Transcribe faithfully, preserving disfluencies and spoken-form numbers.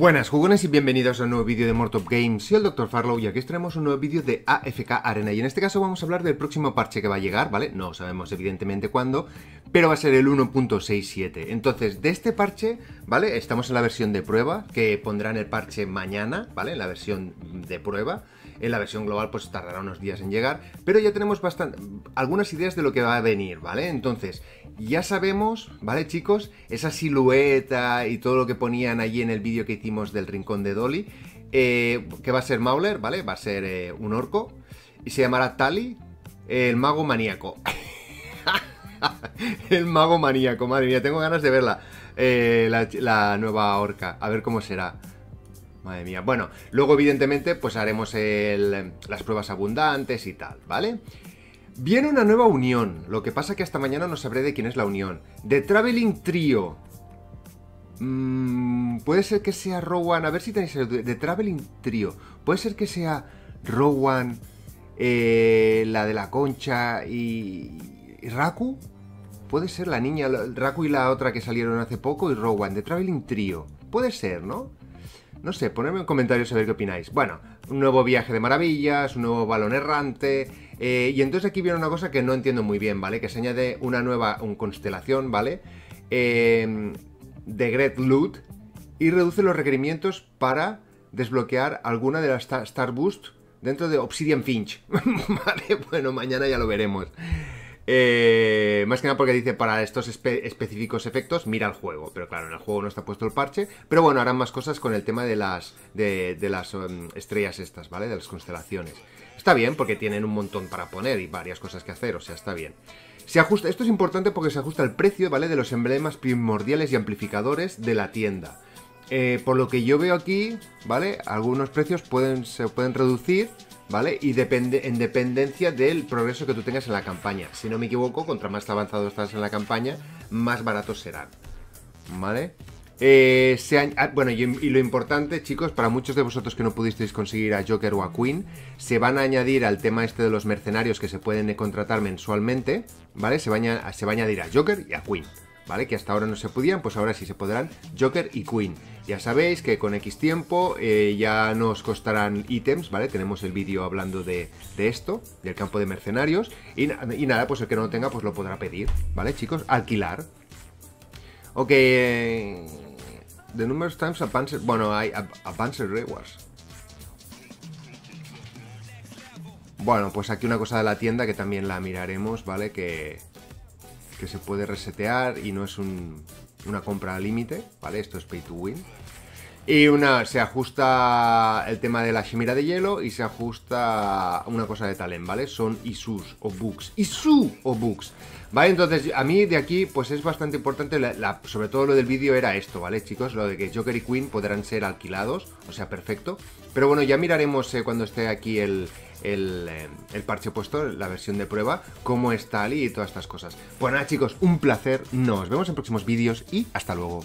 Buenas jugones y bienvenidos a un nuevo vídeo de More Top Games. Soy el doctor Farlow y aquí tenemos un nuevo vídeo de A F K Arena. Y en este caso vamos a hablar del próximo parche que va a llegar, ¿vale? No sabemos evidentemente cuándo, pero va a ser el uno punto sesenta y siete. Entonces, de este parche, ¿vale? Estamos en la versión de prueba, que pondrán el parche mañana, ¿vale? En la versión de prueba. En la versión global pues tardará unos días en llegar, pero ya tenemos bastante algunas ideas de lo que va a venir, ¿vale? Entonces, ya sabemos, ¿vale, chicos? Esa silueta y todo lo que ponían allí en el vídeo que hicimos del rincón de Dolly, eh, que va a ser Mauler, ¿vale? Va a ser eh, un orco y se llamará Tally, eh, el mago maníaco. El mago maníaco, madre mía, tengo ganas de verla, eh, la, la nueva orca, a ver cómo será. Madre mía, bueno, luego evidentemente pues haremos el, las pruebas abundantes y tal, ¿vale? Viene una nueva unión, lo que pasa que hasta mañana no sabré de quién es la unión. The Traveling Trio. Mm, puede ser que sea Rowan, a ver si tenéis el The Traveling Trio. Puede ser que sea Rowan, eh, la de la concha y, y Raku. Puede ser la niña, Raku y la otra que salieron hace poco y Rowan, The Traveling Trio. Puede ser, ¿no? No sé, ponedme en comentarios a ver qué opináis. Bueno, un nuevo viaje de maravillas, un nuevo balón errante. Eh, y entonces aquí viene una cosa que no entiendo muy bien, ¿vale? Que se añade una nueva un constelación, ¿vale? Eh, de Great Loot. Y reduce los requerimientos para desbloquear alguna de las Star, Star Boost dentro de Obsidian Finch. Vale, bueno, mañana ya lo veremos. Eh, más que nada porque dice para estos espe específicos efectos mira el juego, pero claro, en el juego no está puesto el parche, pero bueno, harán más cosas con el tema de las de, de las um, estrellas estas, ¿vale? De las constelaciones. Está bien porque tienen un montón para poner y varias cosas que hacer, o sea, está bien. Se ajusta, esto es importante porque se ajusta el precio, ¿vale? De los emblemas primordiales y amplificadores de la tienda. Eh, por lo que yo veo aquí, ¿vale? Algunos precios pueden, se pueden reducir, ¿vale? Y depende, en dependencia del progreso que tú tengas en la campaña. Si no me equivoco, contra más avanzado estás en la campaña, más baratos serán, ¿vale? Eh, se han, ah, bueno, y, y lo importante, chicos, para muchos de vosotros que no pudisteis conseguir a Joker o a Queen, se van a añadir al tema este de los mercenarios que se pueden contratar mensualmente, ¿vale? Se va a, se va a añadir a Joker y a Queen, ¿vale? Que hasta ahora no se podían, pues ahora sí se podrán Joker y Queen. Ya sabéis que con X tiempo eh, ya nos costarán ítems, ¿vale? Tenemos el vídeo hablando de, de esto, del campo de mercenarios. Y, y nada, pues el que no lo tenga, pues lo podrá pedir, ¿vale, chicos? Alquilar. Ok. The numerous times Advancer... Bueno, hay Advancer Rewards. Bueno, pues aquí una cosa de la tienda que también la miraremos, ¿vale? Que... que se puede resetear y no es un, una compra al límite, ¿vale? Esto es pay to win. Y una, se ajusta el tema de la chimera de hielo y se ajusta una cosa de Talen, ¿vale? Son Isus o Bugs. ¡Isu o Bugs! Vale, entonces a mí de aquí pues es bastante importante, la, la, sobre todo lo del vídeo era esto, ¿vale, chicos? Lo de que Joker y Queen podrán ser alquilados, o sea, perfecto. Pero bueno, ya miraremos eh, cuando esté aquí el... El, el parche puesto, la versión de prueba, cómo está Tally y todas estas cosas. Pues nada, chicos, un placer. Nos vemos en próximos vídeos y hasta luego.